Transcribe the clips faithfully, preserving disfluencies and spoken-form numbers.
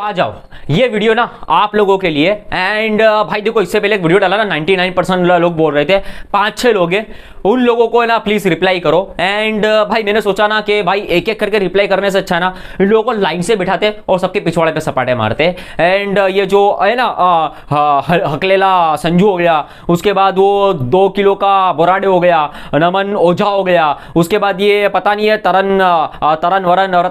आ जाओ ये वीडियो ना आप लोगों के लिए। एंड भाई देखो, इससे पहले एक वीडियो डाला ना, निन्यानवे परसेंट लोग बोल रहे थे, पाँच छः लोग हैं, उन लोगों को ना प्लीज़ रिप्लाई करो। एंड भाई मैंने सोचा ना कि भाई एक एक करके रिप्लाई करने से अच्छा ना लोगों को लाइन से बिठाते और सबके पिछवाड़े पे सपाटे मारते। एंड ये जो है ना हकलेला संजू हो गया, उसके बाद वो दो किलो का बोराडे हो गया, नमन ओझा हो गया, उसके बाद ये पता नहीं है तरन तरन वरन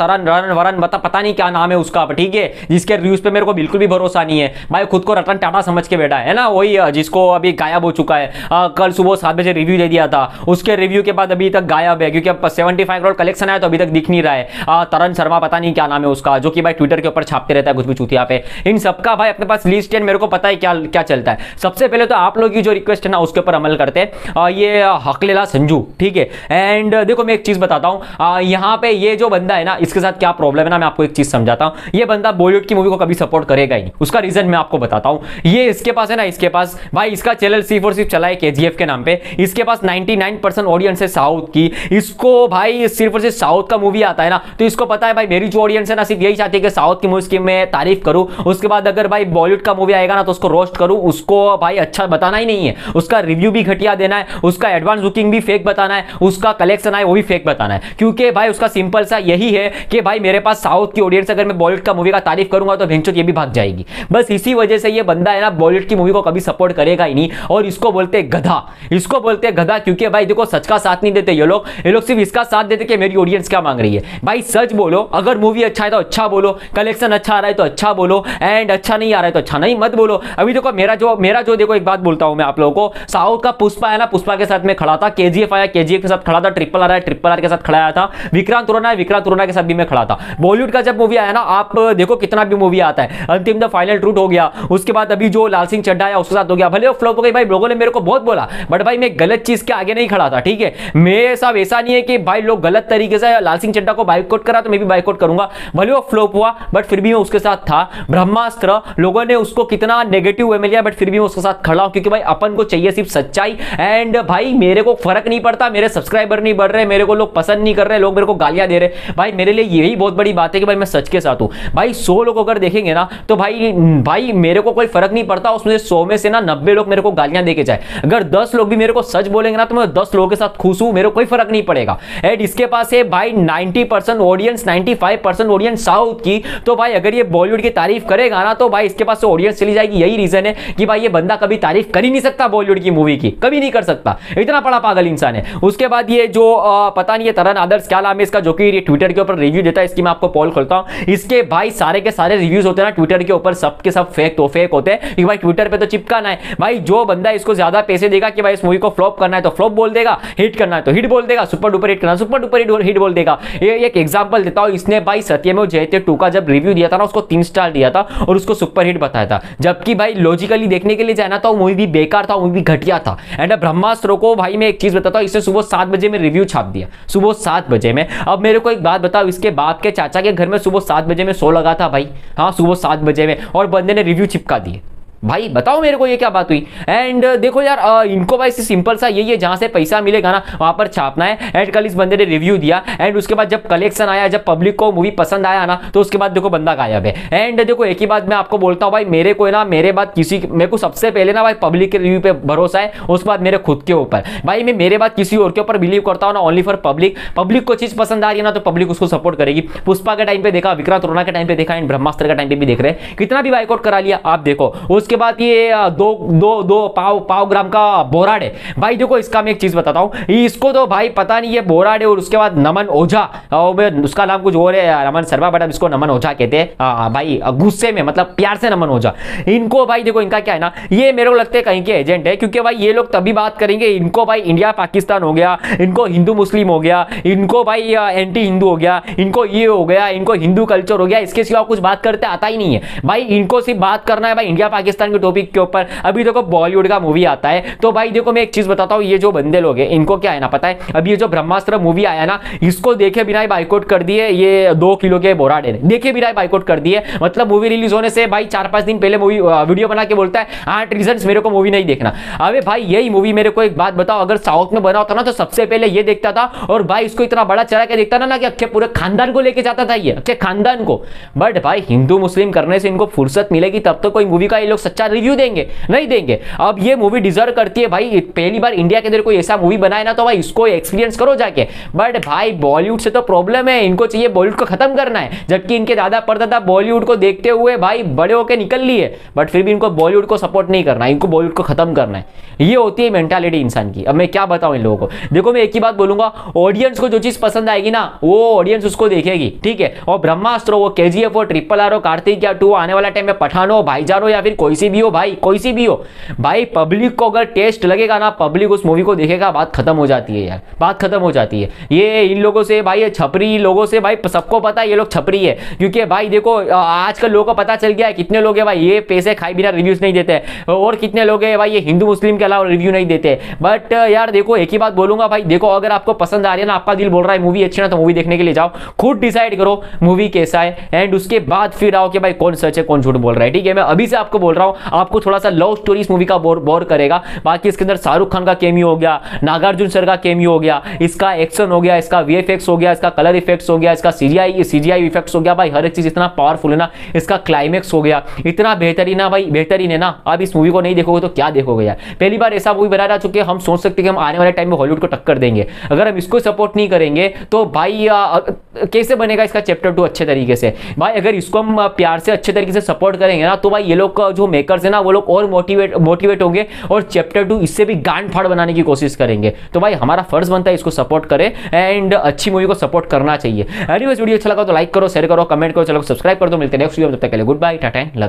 तरन रन वरन पता नहीं क्या नाम है उसका, ठीक, जिसके रिव्यूज पे मेरे को बिल्कुल भी भरोसा नहीं है। भाई खुद को रतन टाटा समझ के बैठा है ना, वही जिसको अभी गायब हो चुका है। आ, कल सुबह सात बजे रिव्यू दे दिया था, उसके रिव्यू के बाद अभी तक गायब है, क्योंकि अब पचहत्तर करोड़ कलेक्शन आया तो अभी तक दिख नहीं रहा है। आ, तरन शर्मा पता नहीं क्या नाम है उसका, जो कि भाई ट्विटर के ऊपर छापते रहता है कुछ भी चूतिया पे। इन सबका भाई अपने पास लिस्ट है, मेरे को पता है क्या क्या चलता है। सबसे पहले तो आप लोग की जो रिक्वेस्ट है ना उसके ऊपर अमल करते हैं, ये हकलेला संजू, ठीक है। एंड देखो मैं एक चीज बताता हूँ, यहाँ पे ये जो बंदा है ना इसके साथ क्या प्रॉब्लम है ना, मैं आपको एक चीज समझाता हूँ। ये बंदा बॉलीवुड की मूवी को कभी सपोर्ट करेगा ही नहीं, उसका रीजन मैं आपको बताता हूं। ये इसके पास है ना, इसके पास भाई इसका चैनल सिर्फ और सिर्फ चला है केजीएफ के नाम पे। इसके पास निन्यानवे परसेंट ऑडियंस है साउथ की। इसको भाई सिर्फ और सिर्फ साउथ का मूवी आता है ना, तो इसको पता है भाई मेरी जो ऑडियंस है ना सिर्फ यही चाहती है कि साउथ की मूवीज की मैं तारीफ करूं, उसके बाद अगर भाई बॉलीवुड का मूवी आएगा ना तो उसको रोस्ट करूं, उसको भाई अच्छा बताना ही नहीं है, उसका रिव्यू भी घटिया देना है, उसका एडवांस बुकिंग भी फेक बताना है, उसका कलेक्शन आए वो भी फेक बताना है। क्योंकि भाई उसका सिंपल सा यही है कि भाई मेरे पास साउथ की ऑडियंस, अगर मैं बॉलीवुड मूवी का तारीफ करूंगा तो भेंचोद ये भी भाग जाएगी। बस इसी वजह से ये बंदा है ना बॉलीवुड की मूवी को कभी सपोर्ट करेगा ही नहीं, और इसको बोलते हैं गधा, इसको बोलते हैं गधा। क्योंकि भाई देखो सच का साथ नहीं देते ये लोग, ये लोग सिर्फ इसका साथ देते कि मेरी ऑडियंस क्या मांग रही है। भाई सच बोलो, अगर मूवी अच्छा है तो अच्छा बोलो, कलेक्शन अच्छा आ रहा है तो अच्छा बोलो, एंड अच्छा नहीं आ रहा है तो अच्छा नहीं मत बोलो। अभी देखो मेरा जो मेरा जो देखो एक बात बोलता हूं मैं आप लोगों को, साउथ का पुष्पा है ना, पुष्पा के साथ मैं खड़ा था, केजीएफ आया, केजीएफ के साथ खड़ा था, ट्रिपल आर आया, ट्रिपल आर के साथ खड़ा था, विक्रांत तुराना, विक्रांत तुराना के साथ भी मैं खड़ा था। बॉलीवुड का जब मूवी आया ना, आप देखो कितना भी मूवी आता है, अंतिम द फाइनल ट्रूथ हो गया, उसके बाद अभी जो लाल सिंह चड्ढा आया उसके साथ हो गया, भले वो फ्लॉप हो गई, भाई लोगों ने मेरे को बहुत बोला, बट भाई मैं गलत चीज के आगे नहीं खड़ा था, ठीक है। मेरे साथ ऐसा नहीं है कि भाई लोग गलत तरीके से लाल सिंह चड्ढा को बाइकआउट करा तो मैं भी बाइकआउट करूंगा, भले वो फ्लॉप हुआ बट फिर भी मैं उसके साथ था। ब्रह्मास्त्र लोगों ने उसको कितना नेगेटिव वे में लिया, बट फिर भी मैं उसके साथ खड़ा हूं, क्योंकि भाई अपन को चाहिए सिर्फ सच्चाई। एंड भाई मेरे को फर्क नहीं पड़ता, मेरे सब्सक्राइबर नहीं बढ़ रहे, मेरे को लोग पसंद नहीं कर रहे, लोग मेरे को गालियां दे रहे, भाई मेरे लिए यही बहुत बड़ी बात है कि भाई मैं सच के साथ हूं। भाई सौ लोग अगर देखेंगे ना तो भाई भाई मेरे को कोई फर्क नहीं पड़ता, उसमें सौ में से ना नब्बे लोग मेरे को गालियां देके जाए, अगर दस लोग भी मेरे को सच बोलेंगे ना तो मैं दस लोगों के साथ खुश हूं, मेरे को कोई फर्क नहीं पड़ेगा। एंड इसके पास है भाई नब्बे परसेंट ऑडियंस, पचानवे परसेंट ऑडियंस साउथ की, तो भाई अगर ये बॉलीवुड की तारीफ करेगा ना तो भाई इसके पास से ऑडियंस चली जाएगी। यही रीजन है कि भाई ये बंदा कभी तारीफ कर ही नहीं सकता बॉलीवुड की मूवी की, कभी नहीं कर सकता, इतना बड़ा पागल इंसान है। उसके बाद ये जो पता नहीं है तरन आदर्श क्या नाम है इसका, जो कि ट्विटर के ऊपर रिव्यू देता है, इसकी मैं आपको कॉल करता हूं। इसके भाई सारे के सारे रिव्यूज होते हैं ना ट्विटर के ऊपर, सब के सब फेक तो फेक होते हैं, कि भाई ट्विटर पे तो चिपकाना है। भाई जो बंदा इसको ज्यादा पैसे देगा कि भाई इस मूवी को फ्लॉप करना है तो फ्लॉप बोल देगा, हिट करना है तो हिट बोल देगा, सुपर डुपर हिट करना है सुपर डुपर हिट बोल देगा। ये एक एग्जांपल देता हूं, इसने भाई सत्यमेव जयते टू का जब रिव्यू दिया था ना उसको तीन स्टार दिया था और उसको सुपर हिट बताया था, जबकि भाई लॉजिकली देखने के लिए जाना था मूवी भी बेकार था, मूवी भी घटिया था। एंड ब्रह्मास्त्र को भाई मैं एक चीज बताता हूं, इसने सुबह सात बजे में रिव्यू छाप दिया, सुबह सात बजे में। अब मेरे को एक बात बताओ, इसके बाप के चाचा के घर में सुबह सात बजे में सो लगा था भाई, हाँ सुबह सात बजे में, और बंदे ने रिव्यू चिपका दिए, भाई बताओ मेरे को ये क्या बात हुई। एंड देखो यार आ, इनको भाई सिंपल सा यही है, जहाँ से पैसा मिलेगा ना वहाँ पर छापना है। एंड कल इस बंदे ने रिव्यू दिया, एंड उसके बाद जब कलेक्शन आया, जब पब्लिक को मूवी पसंद आया ना, तो उसके बाद देखो बंदा गायब है। एंड देखो एक ही बात मैं आपको बोलता हूँ भाई, मेरे को ना मेरे बाद किसी मेरे को सबसे पहले ना भाई पब्लिक के रिव्यू पर भरोसा है, उसके बाद मेरे खुद के ऊपर। भाई मैं मेरे बाद किसी और के ऊपर बिलीव करता हूँ ना, ओनली फॉर पब्लिक। पब्लिक को चीज़ पसंद आ रही है ना तो पब्लिक उसको सपोर्ट करेगी। पुष्पा के टाइम पर देखा, विक्रांत रोना के टाइम पर देखा, एंड ब्रह्मास्त्र के टाइम पर भी देख रहे हैं, कितना भी बाइकआउट करा लिया आप देखो। उसके बाद ये दो दो दो पाव पाव ग्राम का बोराड है। भाई देखो इसका मैं एक चीज बताता हूं, इसको तो भाई पता नहीं ये बोराड है, और उसके बाद नमन ओझा, उसका नाम कुछ और है, नमन शर्मा, बट इसको नमन ओझा कहते हैं भाई गुस्से में, मतलब प्यार से नमन ओझा। इनको भाई देखो इनका क्या है ना, ये मेरे को लगता है कहीं के एजेंट है, क्योंकि भाई ये लोग तभी बात करेंगे, इनको भाई इंडिया पाकिस्तान हो गया, इनको हिंदू मुस्लिम हो गया, इनको भाई एंटी हिंदू हो गया, इनको ये हो गया, इनको हिंदू कल्चर हो गया, इसके सिवा कुछ बात करते आता ही नहीं है। भाई इनको सिर्फ बात करना है भाई इंडिया पाकिस्तान पाकिस्तान के टॉपिक के ऊपर अभी देखो बॉलीवुड का मूवी आता है तो भाई देखो मैं एक चीज बताता हूँ, ये जो बंदे लोग हैं इनको क्या है ना पता है, अभी ये जो ब्रह्मास्त्र मूवी आया ना इसको देखे बिना बाइकआउट कर दिए, ये दो किलो के बोराडे ने देखे बिना बाइकआउट कर दिए। मतलब मूवी रिलीज होने से भाई चार पांच दिन पहले मूवी वीडियो बना के बोलता है आठ रीजन मेरे को मूवी नहीं देखना। अरे भाई यही मूवी मेरे को एक बात बताओ, अगर साउथ में बना होता ना तो सबसे पहले ये देखता था और भाई इसको इतना बड़ा चला के देखता ना ना कि अक्के पूरे खानदान को लेके जाता था ये अक्के खानदान को। बट भाई हिंदू मुस्लिम करने से इनको फुर्सत मिलेगी तब तो कोई मूवी का ये लोग सच्चा रिव्यू देंगे, नहीं देंगे। अब ये मूवी डिजर्व करती है भाई, पहली बार इंडिया के अंदर कोई ऐसा मूवी बनाए ना तो भाई इसको एक्सपीरियंस करो जाके। बट भाई बॉलीवुड से तो प्रॉब्लम है, इनको चाहिए बॉलीवुड को खत्म करना है, जबकि इनके दादा परदादा बॉलीवुड को देखते हुए भाई बड़े होकर निकल लिए, बट फिर भी इनको बॉलीवुड को सपोर्ट नहीं करना, इनको बॉलीवुड को खत्म करना है। ये होती है मेंटालिटी इंसान की। अब मैं क्या बताऊं इन लोगों को, देखो मैं एक ही बात बोलूंगा, ऑडियंस को जो चीज पसंद आएगी ना वो ऑडियंस उसको देखेगी, ठीक है। और ब्रह्मास्त्र वो केजीएफ हो, ट्रिपल आर हो, कार्तिकीय टू आने वाला टाइम में, पठान हो, भाईजान हो या फिर कोई सी भी हो भाई, कोई सी भी हो भाई, पब्लिक को अगर टेस्ट लगेगा ना पब्लिक उस मूवी को देखेगा। बात खत्म हो जाती है यार, बात खत्म हो जाती है। ये इन लोगों से भाई, ये छपरी लोगों से भाई सबको पता है ये लोग छपरी है, क्योंकि भाई देखो आजकल लोगों को पता चल गया है कितने लोग है भाई ये पैसे खाए बिना रिव्यूज नहीं देते और कितने लोग है भाई ये हिंदू मुस्लिम के अलावा रिव्यू नहीं देते। बट यार देखो एक ही बात बोलूंगा भाई, देखो अगर आपको पसंद आ रही है ना, आपका दिल बोल रहा है मूवी अच्छी ना तो मूवी देखने के लिए जाओ, खुद डिसाइड करो मूवी कैसा है एंड उसके बाद फिर आओ कि भाई कौन सच है कौन झूठ बोल रहा है, ठीक है। मैं अभी से आपको बोल रहा हूं, आपको थोड़ा सा लव स्टोरी मूवी का बोर बोर करेगा, बाकी इसके अंदर शाहरुख खान का केमियो हो गया, नागार्जुन सर का केमियो हो गया, इसका एक्शन हो गया, इसका वीएफएक्स हो गया, इसका कलर इफेक्ट्स हो गया, इसका सीजीआई सीजीआई इफेक्ट्स हो गया, भाई हर एक चीज इतना पावरफुल है ना, इसका क्लाइमेक्स हो गया इतना बेहतरीन है भाई, बेहतरीन है ना। आप इस मूवी को नहीं देखोगे तो क्या देखोगे यार, पहली बार ऐसा मूवी बना रहा चूंकि हम सोच सकते कि हम आने वाले टाइम में हॉलीवुड को टक्कर देंगे, अगर हम इसको सपोर्ट नहीं करेंगे तो भाई आ, कैसे बनेगा इसका चैप्टर टू अच्छे तरीके से। भाई अगर इसको हम प्यार से अच्छे तरीके से सपोर्ट करेंगे ना तो भाई ये लोग जो मेकर्स है ना वो लोग और मोटिवेट मोटिवेट होंगे और चैप्टर टू इससे भी गांड फाड़ बनाने की कोशिश करेंगे। तो भाई हमारा फर्ज बनता है इसको सपोर्ट करें एंड अच्छी मूवी को सपोर्ट करना चाहिए। एनीवेज वीडियो अच्छा लगा तो लाइक करो, शेयर करो, कमेंट करो, चलो सब्सक्राइब कर दो। मिलते हैं नेक्स्ट वीडियो में, तब तक के लिए goodbye, tata and love.